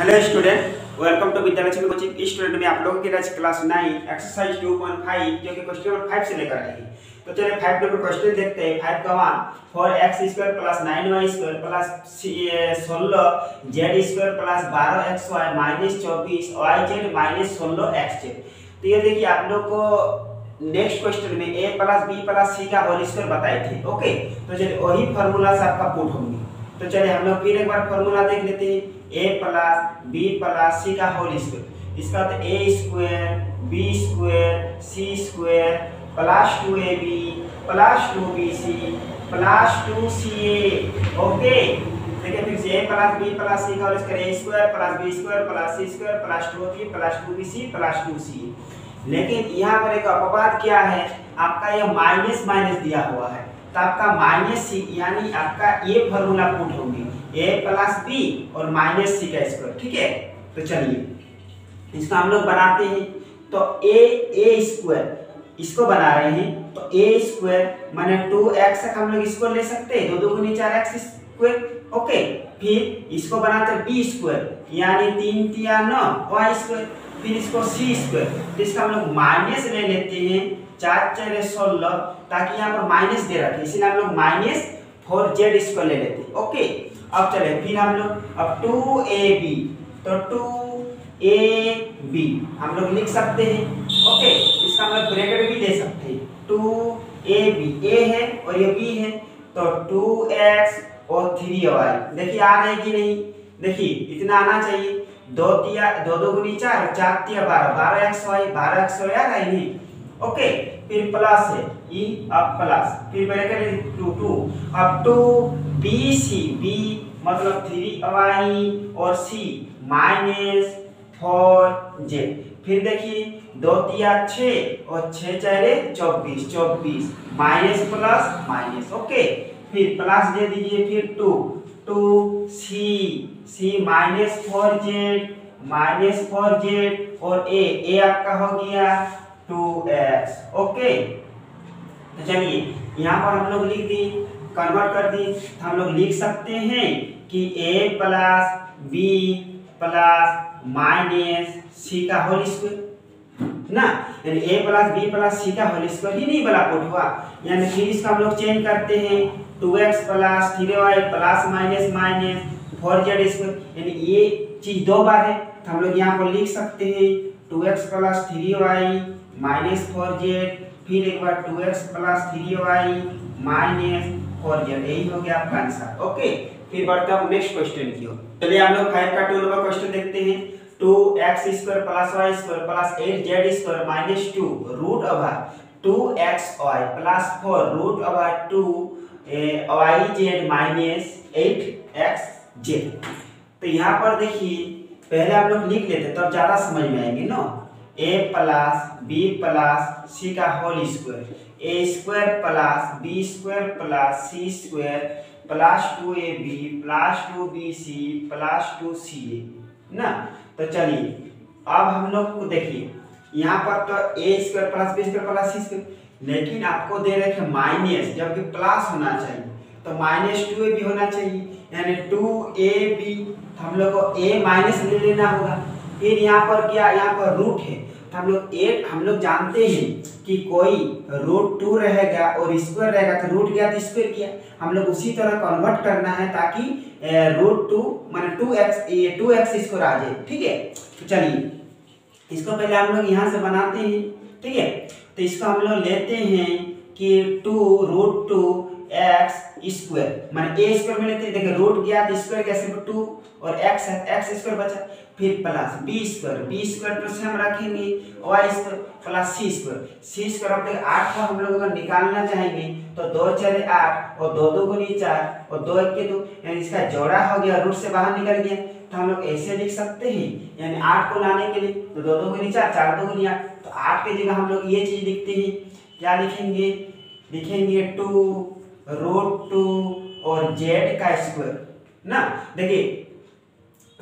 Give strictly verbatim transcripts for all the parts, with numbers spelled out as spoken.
Hello student, welcome to Vidyalakshmi coaching. Student में आप लोगों के लिए class nine exercise two point five जो कि क्वेश्चन नंबर फाइव से लेकर आएगी। तो चलिए फाइव नंबर क्वेश्चन देखते हैं। फाइव का मान four x square plus nine y square plus सोलह जेड स्क्वायर प्लस बारह एक्स वाई माइनस चौबीस वाई जेड माइनस सोलह एक्स जेड। तो ये देखिए आप लोग को नेक्स्ट क्वेश्चन में ए प्लस बी प्लस सी का होल स्क्वायर बताए थे। ओके, तो चलिए वही फॉर्मूला से आपका पुट होंगे। तो चलिए हम लोग फिर एक बार फॉर्मूला देख लेते हैं। a प्लस बी प्लस सी का होल स्क्वायर, इसका तो ए square B square C square plus two a b plus two b c plus two c a. Okay, देखिए फिर से a प्लस बी प्लस सी का whole square, A square plus B square plus C square plus two b plus two b c plus two c a. लेकिन यहाँ पर एक अपवाद क्या है, आपका ये माइनस माइनस दिया हुआ है, तो आपका माइनस सी यानी आपका ये फॉर्मूला पुट होगी a प्लस बी और माइनस सी का स्क्वायर। ठीक है, तो चलिए इसको हम लोग बनाते हैं। तो a a स्क्वायर इसको बना रहे हैं, तो a स्क्वायर माने टू एक्स तक हम लोग इसको ले सकते हैं, दो दो गुनी चार एक्स स्क्वायर। ओके, फिर इसको बनाते हैं बी स्क्वायर यानी तीन तिया नौ वाई स्क्वायर, फिर इसको सी स्क्वायर, तो इसका हम लोग माइनस ले लेते हैं, चार चार सोलह, ताकि यहाँ पर माइनस दे रखे, इसलिए हम लोग माइनस फोर जेड स्क्वायर ले लेते हैं। ओके, अब चले फिर हम लोग अब टू ए बी, तो टू ए बी हम लोग लिख सकते हैं। ओके, इसका हम लोग ब्रैकेट भी ले सकते हैं, टू ए बी, ए है और ये बी है, तो टू एक्स और थ्री वाई। देखिए आ रहे कि नहीं, देखिए इतना आना चाहिए, दो तिया दो दो गुनी चार, चार तिया बारह, बारह एक्स वाई, बारह एक्स वाई आ रहा है। ओके, फिर प्लस है ई, अब प्लस फिर ब्रैकेट टू टू, अब टू बी सी, बी मतलब थ्री वाई और सी माइनस फोर जेड। फिर देखिए दो तिया छः और छः चारे चौबीस, चौबीस माइनस प्लस माइनस। ओके, फिर प्लस दे दीजिए, फिर two two c, c minus four z, minus four z और ए, ए आपका हो गया टू एक्स। ओके, तो चलिए यहाँ पर हम लोग लिख दी, कन्वर्ट कर दी, तो हम लोग लिख सकते हैं कि a plus B plus minus सी का होल स्क्वायर ना, यानी a प्लस बी प्लस सी का होल स्क्वायर ही नहीं बला पुट हुआ, यानी फिर इसका हम लोग चेंज करते हैं, two x plus three y plus minus minus four z square, यानी ये चीज़ दो बार है, तो हम लोग यहाँ पर लिख सकते हैं two x plus three y minus four z, फिर एक बार two x plus three y minus four z. यही हो गया आपका आंसर। ओके, फिर बढ़ते हम नेक्स्ट क्वेश्चन की ओर। चलिए हम लोग फाइव का टू नंबर क्वेश्चन देखते हैं। Two x square plus y square plus eight z square minus two root over two x y plus four root over two y z minus eight x z. तो यहाँ पर देखिए पहले आप लोग लिख लेते तो ज़्यादा समझ में आएंगे ना। ए प्लस बी प्लस सी का whole square, A square plus B square plus C square plus two a b plus two b c plus two c a ना। तो चलिए अब हम लोग को देखिए यहाँ पर तो ए square plus B square plus सी स्क्वायर, लेकिन आपको दे रखे माइनस, जबकि प्लस होना चाहिए, तो माइनस टू ए बी होना चाहिए, यानी टू ए बी हम लोग को ए माइनस ले लेना होगा। फिर यहाँ पर क्या, यहाँ पर रूट है, तो हम लोग एट हम लोग जानते हैं कि कोई रूट टू रहेगा और स्क्वायर रहेगा, तो रूट गया तो स्क्वायर किया, हम लोग उसी तरह कन्वर्ट करना है ताकि रूट टू माने टू एक्स ये टू एक्स स्क्वायर आ जाए। ठीक है, तो चलिए इसको पहले हम लोग यहाँ से बनाते हैं। ठीक है, तो इसको हम लोग लेते हैं कि two root two x square माने ए स्क्वायर में लेते हैं, देखिए रूट गया तो स्क्वायर कैसे टू और एक्स है, एक्स स्क्वायर बचा, फिर plus B square, B square plus हम रखेंगे वाई स्क्वायर प्लस सी स्क्वायर, सी स्क्वायर अपने आठ को हम लोग अगर निकालना चाहेंगे तो दो चार आठ और दो दो गुनी चार और दो एक के दो, यानी इसका जोड़ा हो गया, रूट से बाहर निकल गया, तो हम लोग ऐसे लिख सकते हैं, यानी आठ को लाने के लिए तो दो दो गुनी चार, चार दो गुनी आठ, तो आठ की जगह हम लोग ये चीज़ लिखते हैं, क्या लिखेंगे, लिखेंगे टू रूट टू और जेड का स्क्वायर ना। देखिए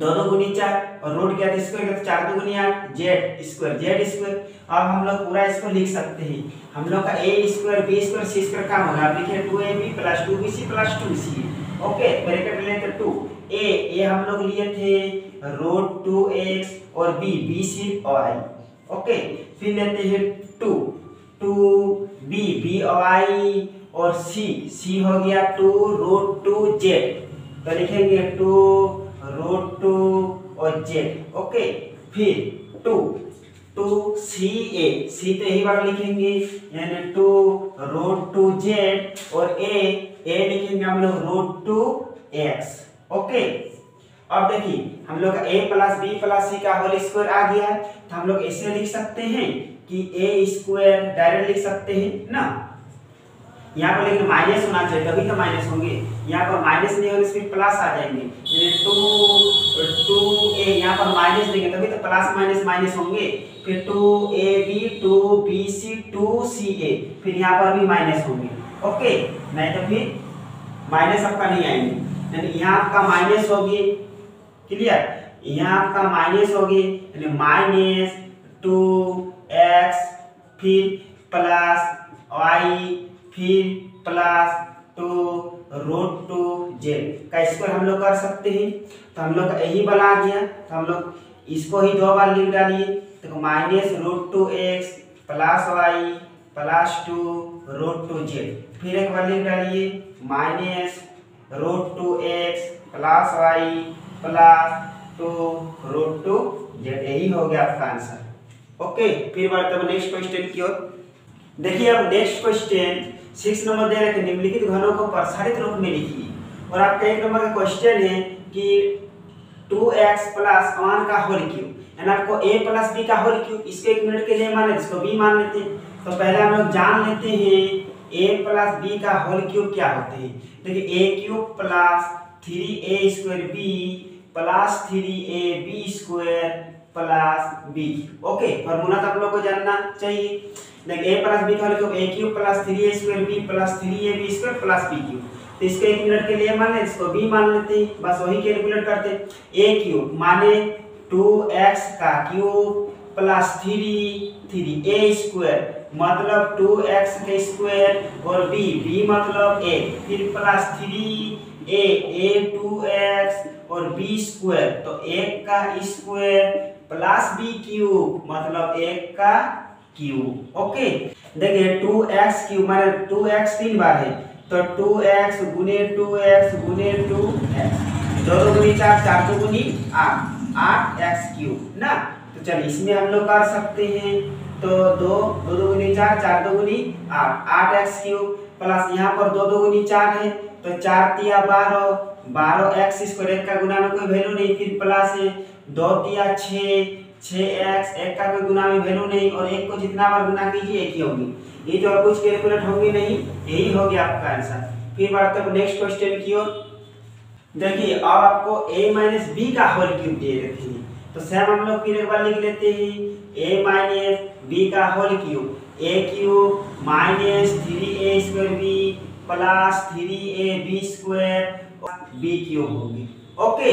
दो दो गुनी चार और रूट गया तो स्क्वायर, तो चार दो गुनी आठ जेड स्क्वायर, जेड स्क्वायर। अब हम लोग पूरा इसको लिख सकते हैं, हम लोग का a square B square C square का होगा, आप लिखिए two a b plus two b c plus two c. Okay, bracket में लेकर टू ए ए हम लोग लिए थे रूट टू एक्स और बी बी सिर्फ आई। ओके फिर लेते हैं टू टू बी बी आई और सी सी हो गया टू रूट टू जेड। तो लिखेंगे टू रूट टू और जेड। ओके फिर two two c a c तो यही बार लिखेंगे यानी टू रूट टू जेड और ए ए लिखेंगे हम लोग रूट टू एक्स। ओके अब देखिए हम लोग a प्लस बी प्लस सी का होल स्क्वायर आ गया है तो हम लोग ऐसे लिख सकते हैं कि ए स्क्वायर डायरेक्ट लिख सकते हैं ना। यहाँ पर लेकिन माइनस होना चाहिए तभी तो माइनस होंगे, यहाँ पर माइनस नहीं होगा इसमें प्लस आ जाएंगे टू टू ए यहाँ पर माइनस देंगे तभी तो प्लस माइनस माइनस होंगे। फिर two a b two b c two c a फिर यहाँ पर भी माइनस होंगे। ओके नहीं तो फिर माइनस आपका नहीं आएंगे यानी यहाँ आपका माइनस होगी। क्लियर यहाँ आपका माइनस होगी यानी माइनस टू एक्स फिर प्लस वाई फिर plus two root two z का स्क्वायर हम लोग कर सकते हैं। तो हम लोग का यही वाला आ गया तो हम लोग इसको ही दो बार लिख डालिए तो minus root two x plus Y plus two root two z. फिर एक बार लिख डालिए minus root two x plus Y plus two root two z. यही हो गया आपका आंसर। ओके फिर बढ़ते हैं नेक्स्ट क्वेश्चन की ओर। देखिए अब नेक्स्ट क्वेश्चन सिक्स नंबर दे रखे निम्नलिखित घनों को प्रसारित रूप में लिखिए और आपका एक नंबर का क्वेश्चन है कि टू एक्स प्लस वन का होल क्यूब यानी आपको ए प्लस बी का होल क्यूब इसको एक मिनट के लिए माने इसको बी मान लेते हैं। तो पहले हम लोग जान लेते हैं ए प्लस बी का होल क्यूब क्या होते हैं। देखिए a cube plus three a square b plus three a b square plus b. Okay formula तो आप लोग को जानना चाहिए। देखिए a प्लस बी का whole cube a cube plus three a square b plus three a b square plus b cube. तो इसको एक मिनट के लिए मान लें इसको b मान लेते हैं बस वही कैलकुलेट करते हैं। a क्यूब माने टू एक्स का cube plus three three a square मतलब टू एक्स का स्क्वायर और b b मतलब a फिर plus three a a two x और b स्क्वायर तो एक का स्क्वायर प्लस b क्यूब मतलब एक का क्यूब। ओके देखिए टू एक्स क्यूब माने टू एक्स तीन बार है तो टू एक्स गुने टू एक्स गुने टू एक्स दो दो गुनी चार चार दो गुनी आठ आठ एक्स क्यूब ना। तो चलिए इसमें हम लोग कर सकते हैं तो दो दो दो गुनी चार चार दो गुनी आठ आठ एक्स क्यूब प्लस यहाँ पर दो दो गुनी चार है तो चार तिया बारह बारह एक्स स्क्वायर एक का गुना में कोई वैल्यू नहीं फिर प्लस है दो तिया छः छः एक्स एक का कोई गुना में वैल्यू नहीं और एक को जितना बार गुना कीजिए एक ही होगी ये तो और कुछ कैलकुलेट होंगे नहीं। यही हो गया आपका आंसर। फिर बढ़ते हैं नेक्स्ट क्वेश्चन की ओर। देखिए अब आपको a माइनस बी का होल क्यूब दे रखे हैं तो सेम हम लोग फिर एक बार लिख लेते हैं a माइनस बी का whole cube a cube minus three a square b plus three a b square b cube होगी। ओके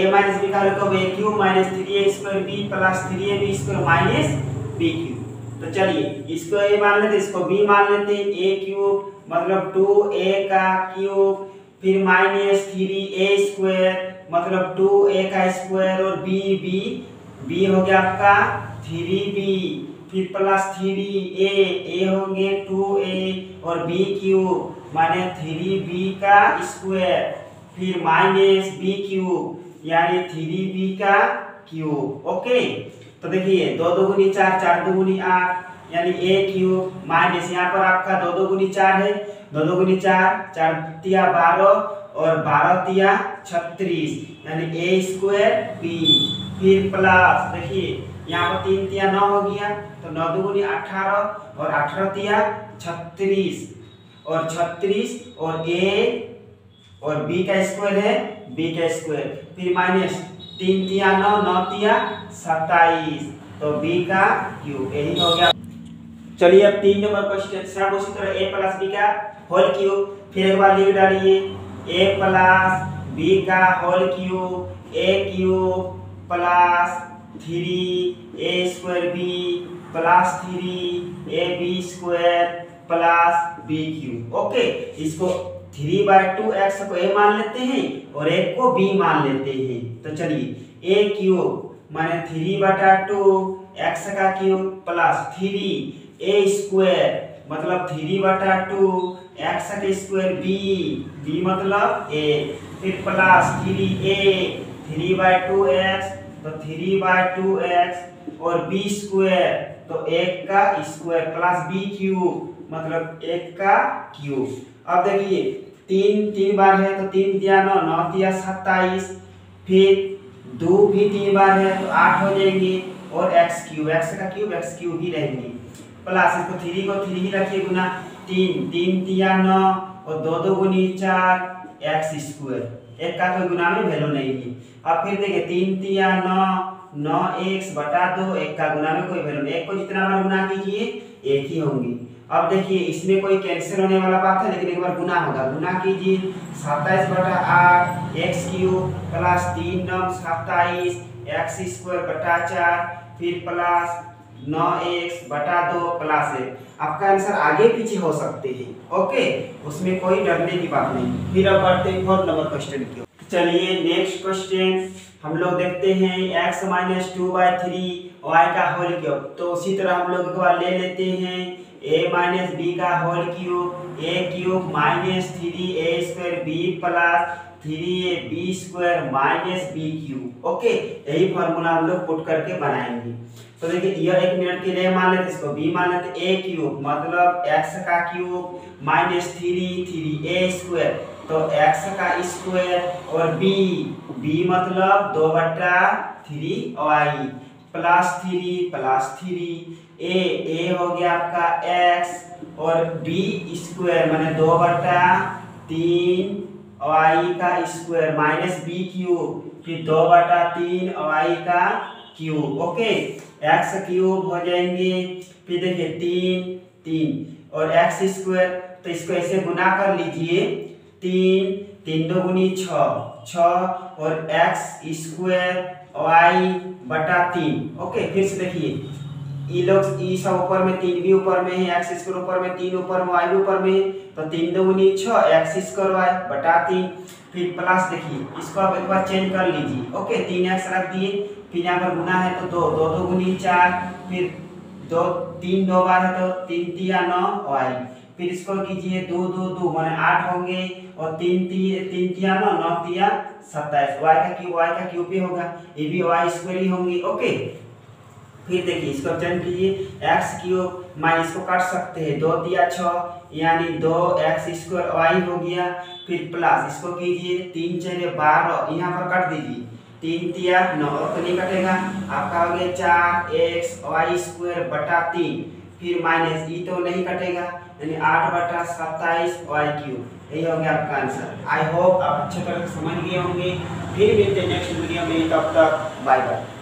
a माइनस बी का whole cube a cube minus three a square b plus three a b square minus b cube. तो चलिए इसको a मान लेते इसको b मान लेते हैं a क्यूब मतलब टू a का क्यूब फिर माइनस थ्री ए स्क्वायर मतलब टू a का स्क्वायर और b b b हो गया आपका थ्री b फिर प्लस थ्री a a होंगे टू a और b क्यूब माने थ्री b का स्क्वायर फिर माइनस b क्यूब यानी थ्री बी का क्यूब। ओके तो देखिए दो दो गुनी चार चार दो गुनी आठ यानी ए क्यूब माइनस यहाँ पर आपका दो दो गुनी चार है दो दो गुनी चार चार तिया बारह और बारह तिया छत्तीस यानी ए स्क्वायर बी फिर प्लस देखिए यहाँ पर तीन तिया नौ हो गया तो नौ दो गुनी अठारह और अठारह तिया छत्तीस और छत्तीस और ए और b का स्क्वायर है b का स्क्वायर फिर माइनस तीन तिया नौ नौ तिया सत्ताईस तो b का क्यूब। यही हो गया। चलिए अब तीन नंबर क्वेश्चन सब उसी तरह a प्लस b का होल क्यूब फिर एक बार लिख डालिए a प्लस b का whole cube a cube plus three a square b plus three a b square plus b cube. Okay इसको थ्री बाय टू एक्स को ए मान लेते हैं और एक को बी मान लेते हैं। तो चलिए ए क्यूब माने थ्री बटा टू एक्स का cube plus three a square मतलब थ्री बटा टू एक्स का स्क्वायर बी बी मतलब ए फिर plus three a three by two x तो थ्री बाय टू एक्स और बी स्क्वायर तो एक का स्क्वायर प्लस बी क्यूब मतलब एक का क्यूब। अब देखिए तीन तीन बार है तो तीन दिया नौ नौ दिया सत्ताईस फिर दो भी तीन बार है तो आठ हो जाएंगे और एक्स क्यूब एक्स का क्यूब एक्स क्यूब ही रहेंगे प्लस इसको थ्री को थ्री ही रखिए गुना तीन तीन दिया नौ और दो दो गुनी चार एक्स स्क्वायर एक का कोई गुना में वैल्यू नहीं है। अब फिर देखिए तीन दिया नौ नौ एक्स बटा दो एक का गुना में कोई वैल्यू नहीं एक को जितना बार गुना कीजिए एक ही होंगी। अब देखिए इसमें कोई कैंसिल होने वाला बात है लेकिन एक बार गुना होगा गुना कीजिए सत्ताईस बटा आठ एक्स क्यूब प्लस तीन नौ सत्ताईस एक्स स्क्वायर बटा चार फिर प्लस नौ एक्स बटा दो प्लस एक। आपका आंसर आगे पीछे हो सकते हैं ओके उसमें कोई डरने की बात नहीं। फिर अब बढ़ते हैं फोर्थ नंबर क्वेश्चन की ओर। चलिए नेक्स्ट क्वेश्चन हम लोग देखते हैं x minus two by three y का होल क्यूब। तो उसी तरह हम लोग एक बार ले लेते हैं a माइनस बी का whole cube a cube minus three a square b plus three a b square minus b cube okay यही फॉर्मूला हम लोग पुट करके बनाएंगे। तो देखिए यह एक मिनट के लिए मान लेते इसको b मान लेते a क्यूब मतलब x का cube minus three three a square तो x का स्क्वायर और b b मतलब दो बटा three y plus three plus three a a हो गया आपका x और b स्क्वायर माने दो बटा तीन वाई का स्क्वायर माइनस बी क्यूब फिर दो बटा तीन वाई का क्यूब ओके एक्स क्यूब हो जाएंगे। फिर देखिए तीन तीन और एक्स स्क्वायर तो इसको ऐसे गुना कर लीजिए तीन तीन दो गुनी छः छः और एक्स स्क्वायर वाई बटा तीन ओके। फिर से देखिए ये लोग ई सब ऊपर में तीन भी ऊपर में है एक्स स्क्वायर ऊपर में तीन ऊपर में वाई भी ऊपर में तो तीन दो गुनी छः एक्स स्क्वायर वाई बटा तीन फिर प्लस देखिए इसको आप एक बार चेंज कर लीजिए ओके तीन एक्स रख दिए फिर यहाँ पर गुना है तो दो दो दो गुनी चार फिर दो तीन दो बार है तो तीन तिया नौ वाई फिर इसको कीजिए दो दो दो माने आठ होंगे और तीन तीन तीन तिया नौ नौ तिया सत्ताईस वाई का क्यूब वाई का क्यूब भी होगा ये भी वाई स्क्वायर ही होंगे ओके। फिर देखिए इसको चेंज कीजिए एक्स क्यूब माइनस इसको काट सकते हैं दो दिया छः यानी दो एक्स स्क्वायर वाई हो गया फिर प्लस इसको कीजिए तीन चार बारह यहाँ पर काट दीजिए तीन तिया नौ तो नहीं कटेगा आपका हो गया चार एक्स वाई स्क्वायर बटा तीन फिर माइनस ई तो नहीं कटेगा यानी आठ बटा सत्ताईस वाई क्यूब यही हो गया आपका आंसर। आई होप आप अच्छे तरह से समझ गए होंगे। फिर मिलते हैं नेक्स्ट वीडियो में तब तक बाय बाय।